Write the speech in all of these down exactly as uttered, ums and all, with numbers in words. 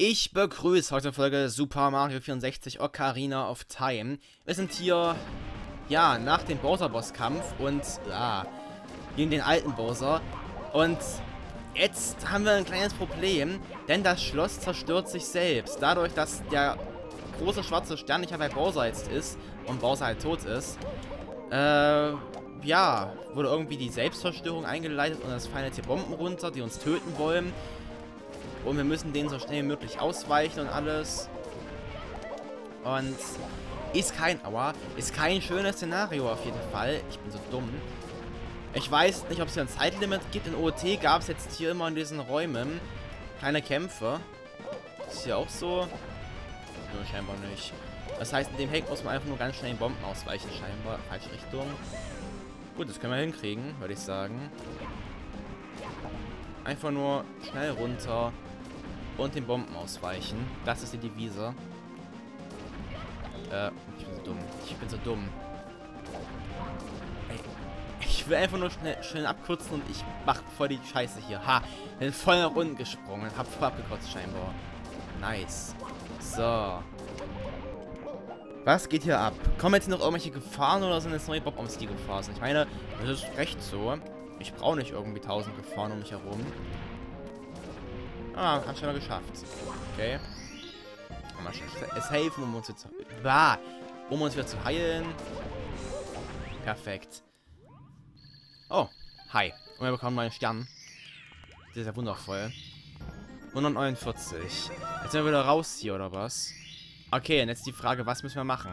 Ich begrüße heute Folge Super Mario vierundsechzig Ocarina of Time. Wir sind hier, ja, nach dem Bowser-Boss-Kampf und, ah, gegen den alten Bowser. Und jetzt haben wir ein kleines Problem, denn das Schloss zerstört sich selbst. Dadurch, dass der große schwarze Stern nicht mehr bei Bowser jetzt ist und Bowser halt tot ist, äh, ja, wurde irgendwie die Selbstzerstörung eingeleitet und es fallen jetzt hier Bomben runter, die uns töten wollen. Und wir müssen denen so schnell wie möglich ausweichen und alles. Und ist kein, aua, ist kein schönes Szenario auf jeden Fall. Ich bin so dumm. Ich weiß nicht, ob es hier ein Zeitlimit gibt. In O O T gab es jetzt hier immer in diesen Räumen keine Kämpfe. Ist hier auch so? Nö, scheinbar nicht. Das heißt, in dem Heck muss man einfach nur ganz schnell den Bomben ausweichen, scheinbar. Falsche Richtung. Gut, das können wir hinkriegen, würde ich sagen. Einfach nur schnell runter und den Bomben ausweichen. Das ist die Devise. Äh, ich bin so dumm. Ich bin so dumm. Ey, ich will einfach nur schnell, schnell abkürzen und ich mach voll die Scheiße hier. Ha! Bin voll nach unten gesprungen. Hab voll abgekotzt scheinbar. Nice. So. Was geht hier ab? Kommen jetzt noch irgendwelche Gefahren oder sind jetzt neue Bob-Ombs die Gefahren? Ich meine, das ist recht so. Ich brauche nicht irgendwie tausend Gefahren um mich herum. Ah, haben schon mal geschafft. Okay. Mal schnell es helfen, um uns jetzt zu, bah, um uns wieder zu heilen. Perfekt. Oh, hi. Und wir bekommen neuen Stern. Das ist ja wundervoll. hundertneunundvierzig. Jetzt sind wir wieder raus hier, oder was? Okay, und jetzt die Frage, was müssen wir machen?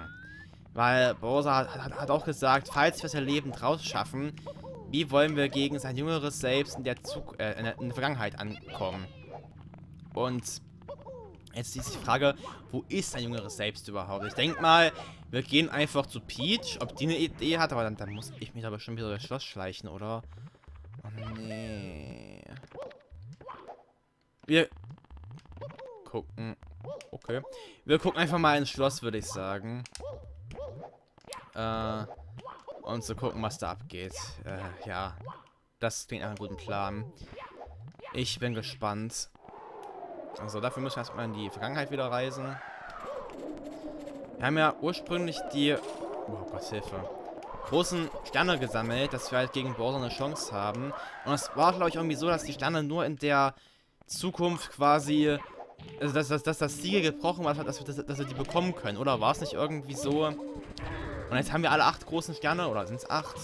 Weil Bowser hat, hat, hat auch gesagt, falls wir es erlebend rausschaffen, wie wollen wir gegen sein jüngeres Selbst in der, Zug äh, in der, in der Vergangenheit ankommen? Und jetzt ist die Frage, wo ist sein jüngeres Selbst überhaupt? Ich denke mal, wir gehen einfach zu Peach, ob die eine Idee hat, aber dann, dann muss ich mich aber schon wieder durchs Schloss schleichen, oder? Oh, nee. Wir gucken. Okay. Wir gucken einfach mal ins Schloss, würde ich sagen. Äh... Und zu gucken, was da abgeht. Äh, ja. Das klingt nach einem guten Plan. Ich bin gespannt. Also, dafür müssen wir erstmal in die Vergangenheit wieder reisen. Wir haben ja ursprünglich die, oh Gott, Hilfe, großen Sterne gesammelt, dass wir halt gegen Bowser eine Chance haben. Und es war, glaube ich, irgendwie so, dass die Sterne nur in der Zukunft quasi, also, dass, dass, dass das Siegel gebrochen war, dass wir, dass, dass wir die bekommen können. Oder war es nicht irgendwie so? Und jetzt haben wir alle acht großen Sterne, oder sind es acht?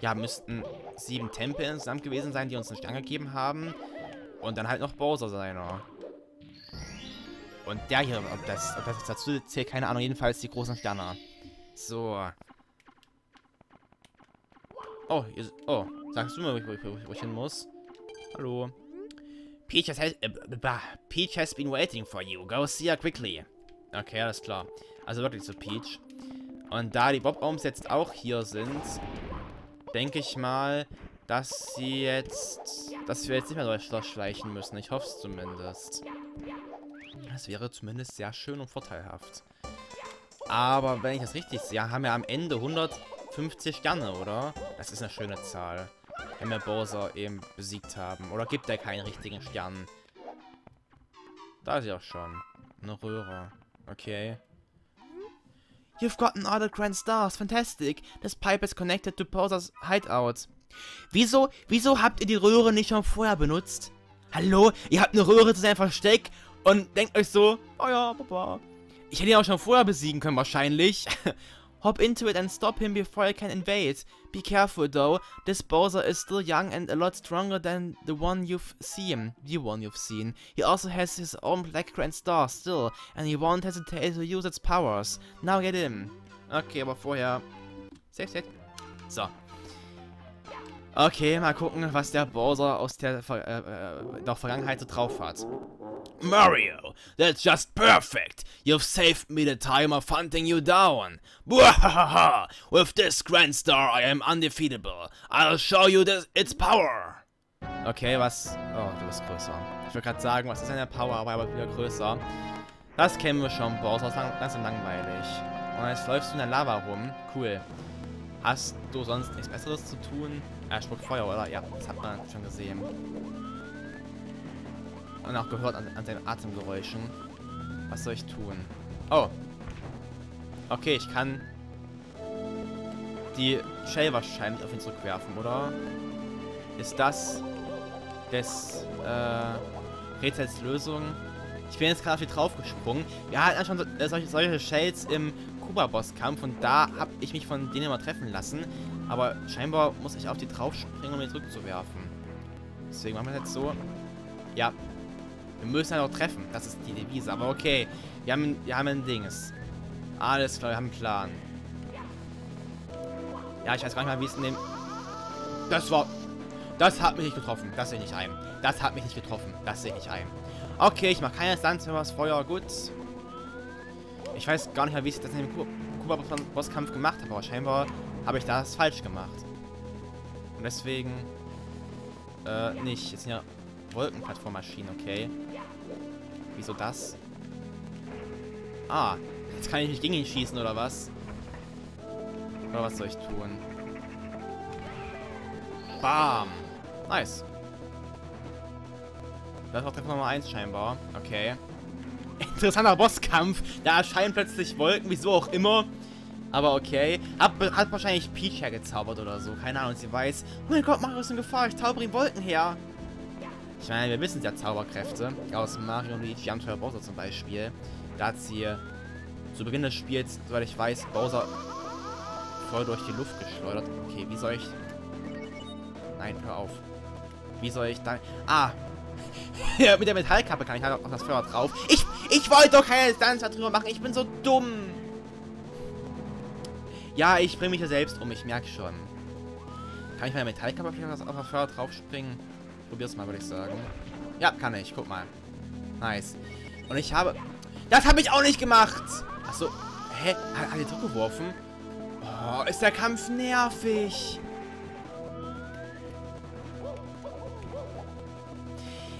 Ja, müssten sieben Tempel insgesamt gewesen sein, die uns einen Stern gegeben haben. Und dann halt noch Bowser seiner. Und der hier, ob das, ob das jetzt dazu zählt, keine Ahnung, jedenfalls die großen Sterne. So. Oh, ihr, oh, sagst du mir, wo ich, wo ich, wo ich hin muss? Hallo. Peach has, äh, Peach has been waiting for you. Go see her quickly. Okay, alles klar. Also wirklich zu Peach. Und da die Bob-Ombs jetzt auch hier sind, denke ich mal, dass sie jetzt, dass wir jetzt nicht mehr durchs Schloss schleichen müssen. Ich hoffe es zumindest. Das wäre zumindest sehr schön und vorteilhaft. Aber wenn ich das richtig sehe, haben wir am Ende hundertfünfzig Sterne, oder? Das ist eine schöne Zahl, wenn wir Bowser eben besiegt haben. Oder gibt er keinen richtigen Stern? Da ist er auch schon. Eine Röhre. Okay. You've gotten all the grand stars, fantastic. This pipe is connected to Bowser's hideout. Wieso, wieso habt ihr die Röhre nicht schon vorher benutzt? Hallo, ihr habt eine Röhre zu seinem Versteck und denkt euch so, oh ja, Papa. Ich hätte ihn auch schon vorher besiegen können wahrscheinlich. Hop into it and stop him before he can invade. Be careful though, this Bowser is still young and a lot stronger than the one you've seen. The one you've seen. He also has his own black grand star still, and he won't hesitate to use its powers. Now get him. Okay, aber vorher. Safe, safe. So. Okay, mal gucken, was der Bowser aus der, Ver äh, der Vergangenheit so drauf hat. Mario, that's just perfect. You've saved me the time of hunting you down. Bwahaha! With this grand star I am undefeatable. I'll show you this, its power. Okay, was? Oh, du bist größer. Ich wollte gerade sagen, was ist denn der Power, aber er wird wieder größer. Das kennen wir schon, Bowser. Das ist langweilig. Und jetzt läufst du in der Lava rum. Cool. Hast du sonst nichts Besseres zu tun? Er spuckt Feuer, oder? Ja, das hat man schon gesehen. Und auch gehört an, an seinen Atemgeräuschen. Was soll ich tun? Oh. Okay, ich kann die Shell wahrscheinlich auf ihn zurückwerfen, oder? Ist das des äh, Rätsels Lösung? Ich bin jetzt gerade auf die drauf gesprungen. Wir hatten schon so, äh, solche, solche Shells im Kuba-Boss-Kampf und da habe ich mich von denen immer treffen lassen. Aber scheinbar muss ich auf die drauf springen, um ihn zurückzuwerfen. Deswegen machen wir es jetzt so. Ja. Wir müssen halt auch treffen. Das ist die Devise. Aber okay. Wir haben, wir haben ein Dinges. Alles klar, wir haben einen Plan. Ja, ich weiß gar nicht mal, wie es in dem... Das war... Das hat mich nicht getroffen. Das sehe ich nicht ein. Das hat mich nicht getroffen. Das sehe ich nicht ein. Okay, ich mache keine Stunts mehr was Feuer. Gut. Ich weiß gar nicht mehr, wie ich das in dem Kuba-Bosskampf gemacht habe. Aber scheinbar habe ich das falsch gemacht. Und deswegen... Äh, nicht. Jetzt sind ja Wolkenplattformmaschinen, okay. Wieso das? Ah, jetzt kann ich nicht gegen ihn schießen, oder was? Oder was soll ich tun? Bam! Nice. Das war Treffer Nummer eins scheinbar. Okay. Interessanter Bosskampf. Da erscheinen plötzlich Wolken, wieso auch immer. Aber okay. Hat, hat wahrscheinlich Peach hergezaubert oder so. Keine Ahnung, sie weiß. Oh mein Gott, Mario ist in Gefahr. Ich zaubere ihm Wolken her. Ich meine, wir wissen ja Zauberkräfte. Aus Mario und Luigi Abenteuer Bowser zum Beispiel. Da hat sie zu Beginn des Spiels, soweit ich weiß, Bowser voll durch die Luft geschleudert. Okay, wie soll ich... Nein, hör auf. Wie soll ich da... Ah! Ja, mit der Metallkappe kann ich halt auch das Feuer drauf. Ich, ich wollte doch keine Distanz darüber machen. Ich bin so dumm. Ja, ich bringe mich ja selbst um. Ich merke schon. Kann ich meine Metallkappe vielleicht auf das Feuer drauf springen? Probier's mal, würde ich sagen. Ja, kann ich. Guck mal. Nice. Und ich habe... Das habe ich auch nicht gemacht! Achso. Hä? Hat, hat er zurückgeworfen? Oh, ist der Kampf nervig.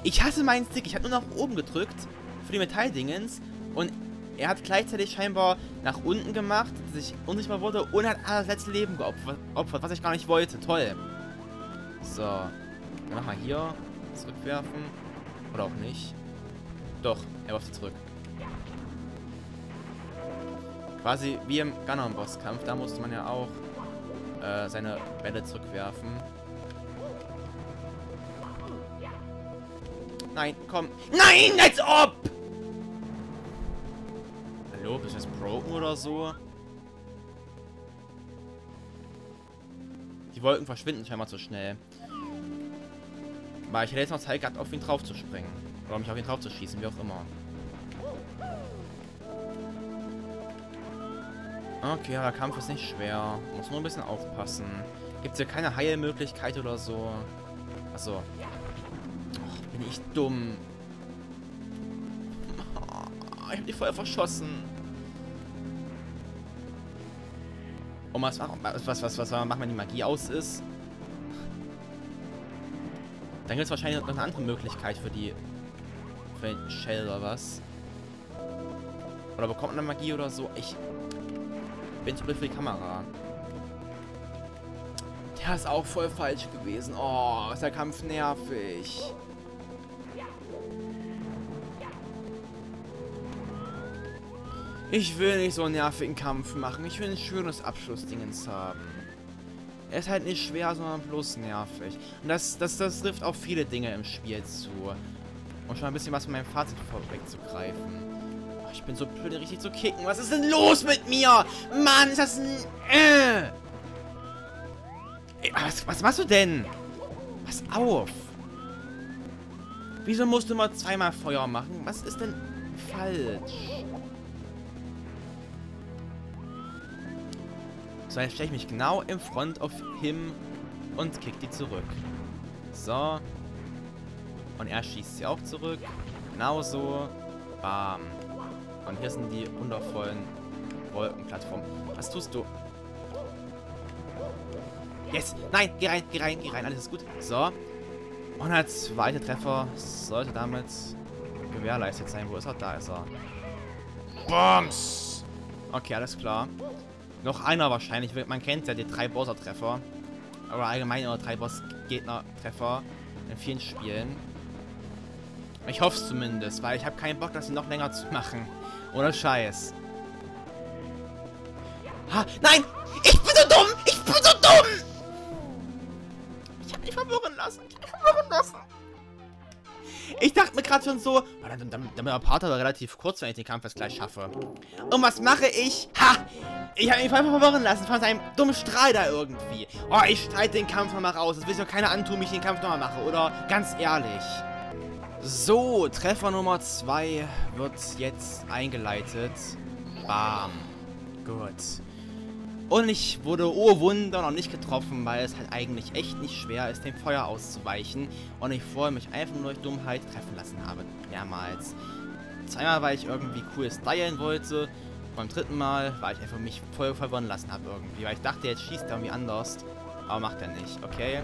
Ich hasse meinen Stick. Ich habe nur nach oben gedrückt. Für die Metalldingens. Und er hat gleichzeitig scheinbar nach unten gemacht, dass ich unsichtbar wurde. Und hat das letzte Leben geopfert, was ich gar nicht wollte. Toll. So. Dann machen wir hier. Zurückwerfen. Oder auch nicht. Doch, er warf sie zurück. Quasi wie im Ganon-Bosskampf. Da musste man ja auch äh, seine Bälle zurückwerfen. Nein, komm. Nein, als ob! Hallo, bist du jetzt broken oder so? Die Wolken verschwinden scheinbar zu schnell. Weil ich hätte jetzt noch Zeit gehabt, auf ihn drauf zu springen. Oder mich auf ihn drauf zu schießen, wie auch immer. Okay, der Kampf ist nicht schwer. Muss nur ein bisschen aufpassen. Gibt es hier keine Heilmöglichkeit oder so? Achso. Ach, bin ich dumm. Ich hab die voll verschossen. Und was machen wir? Was, was, was machen wir, wenn die Magie aus ist? Dann gibt es wahrscheinlich noch eine andere Möglichkeit für die... Für den Shell oder was? Oder bekommt man eine Magie oder so? Ich... bin zu blöd für die Kamera. Der ist auch voll falsch gewesen. Oh, ist der Kampf nervig. Ich will nicht so einen nervigen Kampf machen. Ich will ein schönes Abschlussdingens haben. Er ist halt nicht schwer, sondern bloß nervig. Und das, das, das trifft auch viele Dinge im Spiel zu. Um schon ein bisschen was von meinem Fazit vorwegzugreifen. Ich bin so blöd, richtig zu kicken. Was ist denn los mit mir? Mann, ist das ein... Äh. Ey, was, was machst du denn? Pass auf. Wieso musst du immer zweimal Feuer machen? Was ist denn falsch? So, jetzt stelle ich mich genau im Front auf him und kick die zurück. So. Und er schießt sie auch zurück. Genauso. Bam. Und hier sind die wundervollen Wolkenplattformen. Was tust du? Yes! Nein! Geh rein, geh rein, geh rein. Alles ist gut. So. Und der zweite Treffer sollte damit gewährleistet sein. Wo ist er? Da ist er. Bombs! Okay, alles klar. Noch einer wahrscheinlich. Man kennt ja die drei Bowser-Treffer. Oder allgemein oder drei Boss-Gegner-Treffer in vielen Spielen. Ich hoffe es zumindest, weil ich habe keinen Bock, das noch länger zu machen. Ohne Scheiß. Ha, nein! Ich bin so dumm! Ich bin so dumm! Ich habe mich verwirren lassen. Ich habe mich verwirren lassen. Ich dachte mir gerade schon so, dann, dann, dann mein Part war relativ kurz, wenn ich den Kampf jetzt gleich schaffe. Und was mache ich? Ha! Ich habe mich einfach verwirren lassen von seinem dummen Strahl da irgendwie. Oh, ich streite den Kampf nochmal raus. Das will sich doch keiner antun, wie ich den Kampf nochmal mache, oder? Ganz ehrlich. So, Treffer Nummer zwei wird jetzt eingeleitet. Bam. Gut. Und ich wurde, oh Wunder, noch nicht getroffen, weil es halt eigentlich echt nicht schwer ist, dem Feuer auszuweichen. Und ich vorher mich einfach nur durch Dummheit treffen lassen habe. Mehrmals. Zweimal, weil ich irgendwie cool stylen wollte. Beim dritten Mal, weil ich einfach mich voll verwirren lassen habe irgendwie. Weil ich dachte, jetzt schießt er irgendwie anders. Aber macht er nicht. Okay.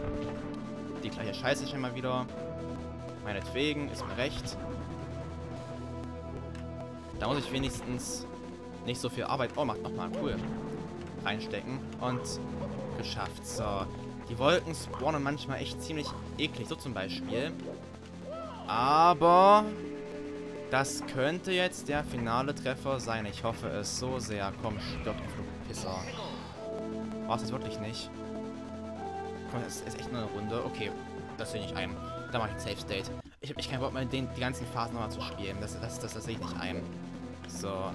Die gleiche Scheiße schon mal wieder. Meinetwegen, ist mir recht. Da muss ich wenigstens nicht so viel Arbeit... Oh, macht nochmal, cool. Einstecken und geschafft. So, die Wolken spawnen manchmal echt ziemlich eklig, so zum Beispiel. Aber das könnte jetzt der finale Treffer sein. Ich hoffe es so sehr. Komm, stirb, Flugpisser. War es das wirklich nicht? Komm, das ist echt nur eine Runde. Okay, das sehe ich nicht ein. Da mache ich ein Safe State. Ich habe echt keinen Bock mehr, den, die ganzen Phasen nochmal zu spielen. Das, das, das, das sehe ich nicht ein. So.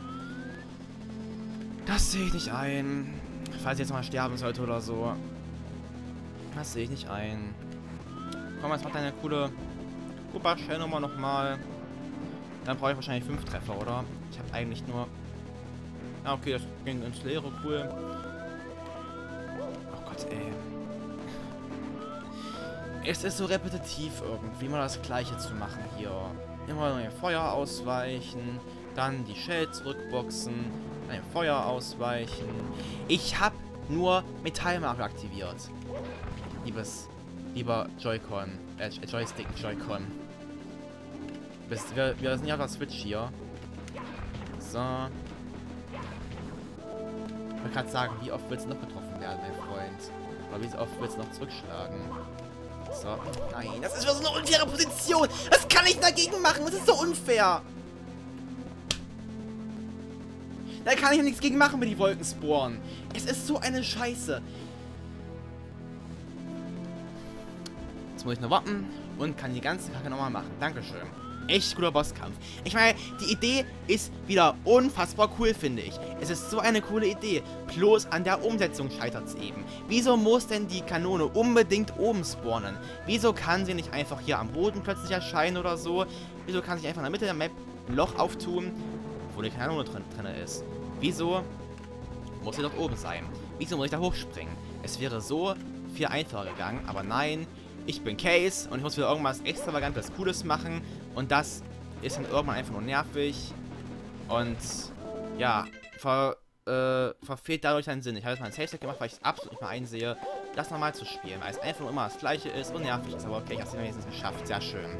Das sehe ich nicht ein. Falls ich jetzt mal sterben sollte oder so. Das sehe ich nicht ein. Komm, jetzt macht eine coole Kuba-Shell-Nummer nochmal. Dann brauche ich wahrscheinlich fünf Treffer, oder? Ich habe eigentlich nur... Ah, okay, das ging ins Leere, cool. Oh Gott, ey. Es ist so repetitiv irgendwie, immer das Gleiche zu machen hier. Immer neue Feuer ausweichen, dann die Shell zurückboxen... Ein Feuer ausweichen. Ich habe nur Metallmarke aktiviert. Liebes, lieber Joy-Con. Äh, Joystick, Joy-Con. Wir, wir sind ja auf der Switch hier. So. Ich wollte gerade sagen, wie oft willst du noch getroffen werden, mein Freund? Oder wie oft willst du noch zurückschlagen? So. Nein, das ist wieder so eine unfaire Position. Das kann ich dagegen machen. Das ist so unfair. Da kann ich ja nichts gegen machen, wenn die Wolken spawnen. Es ist so eine Scheiße. Jetzt muss ich nur warten und kann die ganze Kacke nochmal machen. Dankeschön. Echt guter Bosskampf. Ich meine, die Idee ist wieder unfassbar cool, finde ich. Es ist so eine coole Idee. Bloß an der Umsetzung scheitert es eben. Wieso muss denn die Kanone unbedingt oben spawnen? Wieso kann sie nicht einfach hier am Boden plötzlich erscheinen oder so? Wieso kann sich einfach in der Mitte der Map ein Loch auftun? Wo die Kanone drin, drin ist. Wieso muss sie dort oben sein? Wieso muss ich da hochspringen? Es wäre so viel einfacher gegangen, aber nein, ich bin Case und ich muss wieder irgendwas extravagantes, cooles machen und das ist dann irgendwann einfach nur nervig und ja, ver, äh, verfehlt dadurch seinen Sinn. Ich habe jetzt mal einen Save-Stack gemacht, weil ich es absolut nicht mehr einsehe, das normal zu spielen, weil es einfach nur immer das Gleiche ist und nervig ist, aber okay, ich habe es wenigstens geschafft, sehr schön.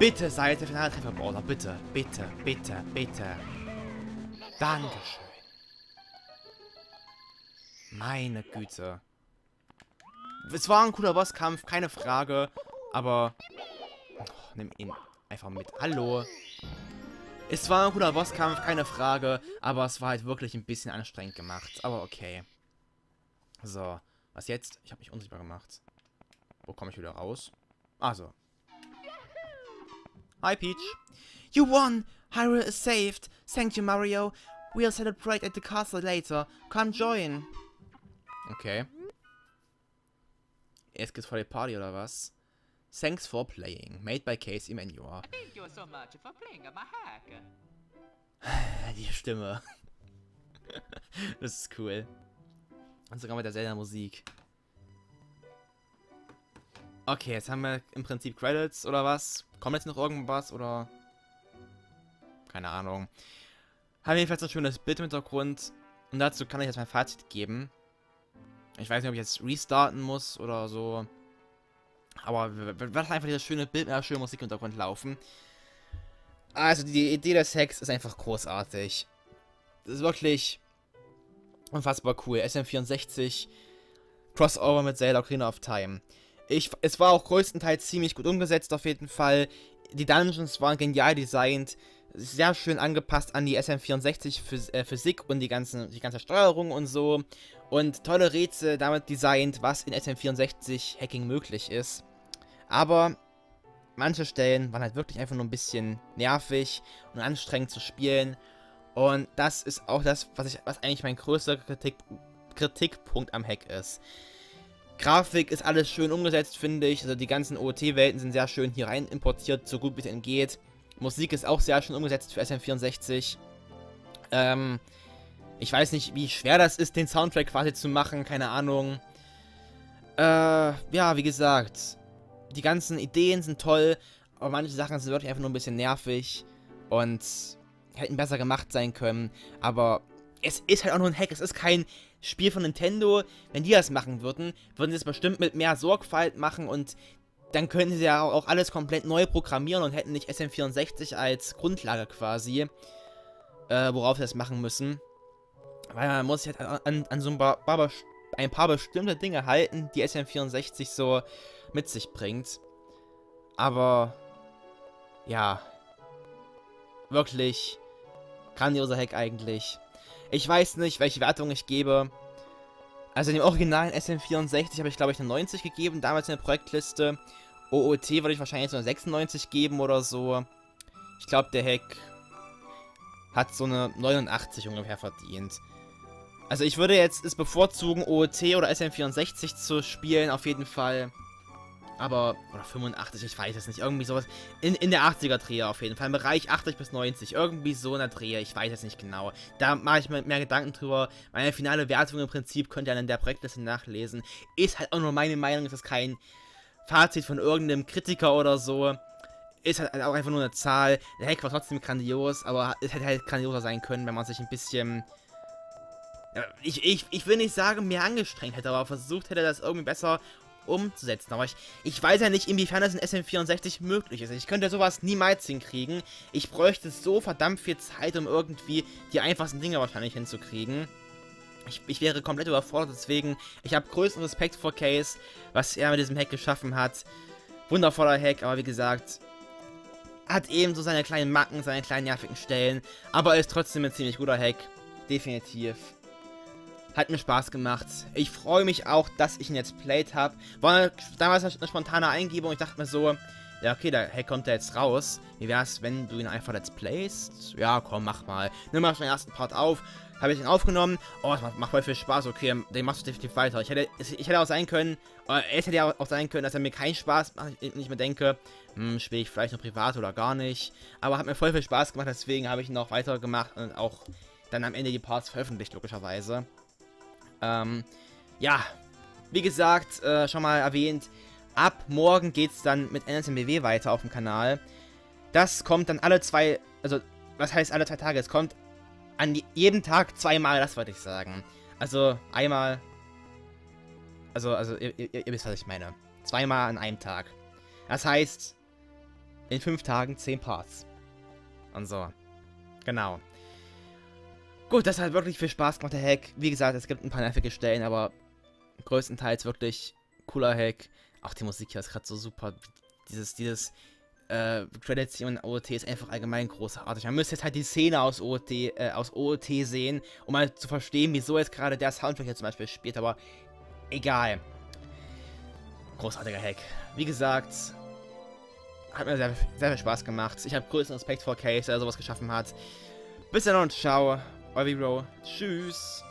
Bitte sei der finale Treffer, Bowser. Bitte, bitte, bitte, bitte. Dankeschön. Meine Güte. Es war ein cooler Bosskampf, keine Frage. Aber... Oh, nimm ihn einfach mit. Hallo. Es war ein cooler Bosskampf, keine Frage. Aber es war halt wirklich ein bisschen anstrengend gemacht. Aber okay. So. Was jetzt? Ich habe mich unsichtbar gemacht. Wo komme ich wieder raus? Ah, so. Hi, Peach. You won! Hyrule is saved! Thank you, Mario. We'll celebrate at the castle later. Come join! Okay. Jetzt geht's vor die Party, oder was? Thanks for playing. Made by Case Emmanuel. Thank you so much for playing my hack. Die Stimme. Das ist cool. Und sogar mit der Zelda-Musik. Okay, jetzt haben wir im Prinzip Credits, oder was? Kommt jetzt noch irgendwas, oder? Keine Ahnung. Haben wir jedenfalls ein schönes Bild im Hintergrund. Und dazu kann ich jetzt mein Fazit geben. Ich weiß nicht, ob ich jetzt restarten muss, oder so. Aber wird einfach dieses schöne Bild mit einer schönen Musik im Hintergrund laufen. Also, die Idee des Hacks ist einfach großartig. Das ist wirklich unfassbar cool. S M vierundsechzig, Crossover mit Zelda, Ocarina of Time. Ich, es war auch größtenteils ziemlich gut umgesetzt auf jeden Fall. die Dungeons waren genial designt, sehr schön angepasst an die S M vierundsechzig-Physik und die, ganzen, die ganze Steuerung und so. Und tolle Rätsel damit designt, was in S M vierundsechzig-Hacking möglich ist. Aber manche Stellen waren halt wirklich einfach nur ein bisschen nervig und anstrengend zu spielen. Und das ist auch das, was, ich, was eigentlich mein größter Kritik, Kritikpunkt am Hack ist. Grafik ist alles schön umgesetzt, finde ich. Also die ganzen O O T-Welten sind sehr schön hier rein importiert, so gut wie es ihnen geht. Musik ist auch sehr schön umgesetzt für S M vierundsechzig. Ähm, ich weiß nicht, wie schwer das ist, den Soundtrack quasi zu machen, keine Ahnung. Äh, ja, wie gesagt, die ganzen Ideen sind toll, aber manche Sachen sind wirklich einfach nur ein bisschen nervig und hätten besser gemacht sein können. Aber es ist halt auch nur ein Hack, es ist kein Spiel von Nintendo. Wenn die das machen würden, würden sie es bestimmt mit mehr Sorgfalt machen und dann könnten sie ja auch alles komplett neu programmieren und hätten nicht S M vierundsechzig als Grundlage quasi, äh, worauf sie das machen müssen. Weil man muss sich halt an, an so ein paar, ein paar bestimmte Dinge halten, die S M vierundsechzig so mit sich bringt. Aber, ja, wirklich grandioser Hack eigentlich. Ich weiß nicht, welche Wertung ich gebe. Also in dem originalen S M vierundsechzig habe ich, glaube ich, eine neunzig gegeben, damals in der Projektliste. O O T würde ich wahrscheinlich so eine sechsundneunzig geben oder so. Ich glaube, der Hack hat so eine neunundachtzig ungefähr verdient. Also ich würde jetzt es bevorzugen, O O T oder S M vierundsechzig zu spielen, auf jeden Fall. Aber, oder fünfundachtzig, ich weiß es nicht, irgendwie sowas. In, in der achtziger-Drehe auf jeden Fall, im Bereich achtzig bis neunzig, irgendwie so in der Drehe, ich weiß es nicht genau. Da mache ich mir mehr Gedanken drüber. Meine finale Wertung im Prinzip könnt ihr dann in der Projektliste nachlesen. Ist halt auch nur meine Meinung, es ist kein Fazit von irgendeinem Kritiker oder so. Ist halt auch einfach nur eine Zahl. Der Hack war trotzdem grandios, aber es hätte halt grandioser sein können, wenn man sich ein bisschen... Ich, ich, ich will nicht sagen, mehr angestrengt hätte, aber versucht hätte, das irgendwie besser umzusetzen, aber ich, ich weiß ja nicht, inwiefern das in S M vierundsechzig möglich ist. Ich könnte sowas niemals hinkriegen. Ich bräuchte so verdammt viel Zeit, um irgendwie die einfachsten Dinge wahrscheinlich hinzukriegen. Ich, ich wäre komplett überfordert, deswegen, ich habe größten Respekt vor Case, was er mit diesem Hack geschaffen hat. Wundervoller Hack, aber wie gesagt, hat eben so seine kleinen Macken, seine kleinen nervigen Stellen, aber ist trotzdem ein ziemlich guter Hack. Definitiv. Hat mir Spaß gemacht. Ich freue mich auch, dass ich ihn jetzt played habe. War damals eine spontane Eingebung. Ich dachte mir so, ja okay, der Hack kommt da jetzt raus. Wie wär's, wenn du ihn einfach let's playst? Ja, komm, mach mal. Nimm mal schon den ersten Part auf. Habe ich ihn aufgenommen. Oh, das macht, macht voll viel Spaß. Okay, den machst du definitiv weiter. Ich hätte, ich hätte auch sein können, es hätte ja auch sein können, dass er mir keinen Spaß macht. Ich nicht mehr denke, hm, spiele ich vielleicht nur privat oder gar nicht. Aber hat mir voll viel Spaß gemacht. Deswegen habe ich ihn auch weitergemacht und auch dann am Ende die Parts veröffentlicht, logischerweise. Ähm, ja, wie gesagt, äh, schon mal erwähnt, ab morgen geht's dann mit N S M B W weiter auf dem Kanal. Das kommt dann alle zwei, also, was heißt alle zwei Tage? Es kommt an jedem Tag zweimal, das wollte ich sagen. Also, einmal, also, also, ihr, ihr, ihr wisst, was ich meine. Zweimal an einem Tag. Das heißt, in fünf Tagen zehn Parts. Und so. Genau. Gut, das hat wirklich viel Spaß gemacht, der Hack. Wie gesagt, es gibt ein paar nervige Stellen, aber größtenteils wirklich cooler Hack. Auch die Musik hier ist gerade so super. Dieses, dieses, äh, Credits hier in O O T ist einfach allgemein großartig. Man müsste jetzt halt die Szene aus O O T, äh, aus O O T sehen, um halt zu verstehen, wieso jetzt gerade der Soundtrack hier zum Beispiel spielt, aber egal. Großartiger Hack. Wie gesagt, hat mir sehr, sehr viel Spaß gemacht. Ich habe größten Respekt vor Case, der sowas geschaffen hat. Bis dann und ciao. Euer Bro. Tschüss.